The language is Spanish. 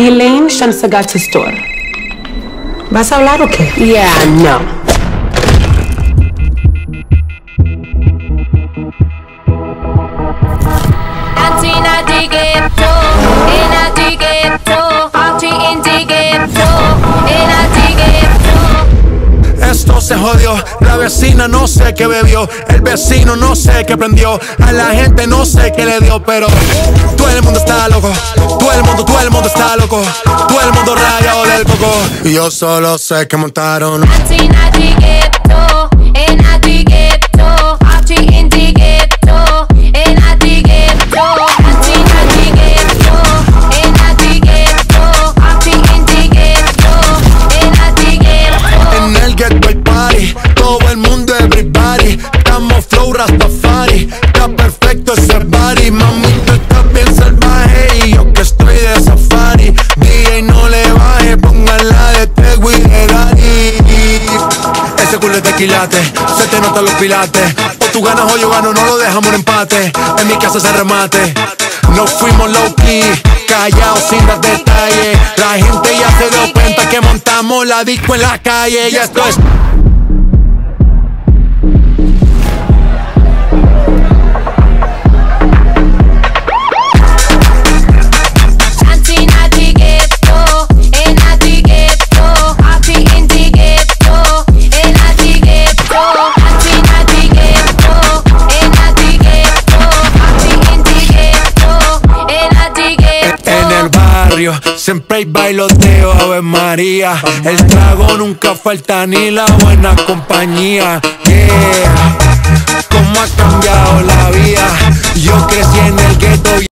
Ni Lane Shansaga to store. ¿Vas a hablar o qué? Yeah, no. Esto se jodió, la vecina no sé qué bebió, el vecino no sé qué prendió, a la gente no sé qué le dio, pero todo el mundo está loco, todo el mundo está loco, todo el mundo rayado del coco, y yo solo sé que montaron. Está perfecto ese body, mami, tú estás bien salvaje y yo que estoy de safari. DJ no le baje, póngala de Tego y de Daddy. Ese culo es de quilate, se te notan los pilates. O tú ganas o yo gano, no lo dejamos en empate. En mi casa se remate, nos fuimos low key, callados sin dar detalles. La gente ya se dio cuenta que montamos la disco en la calle y esto es... Siempre hay bailoteo, Ave María. El trago nunca falta ni la buena compañía. Yeah, cómo ha cambiado la vida.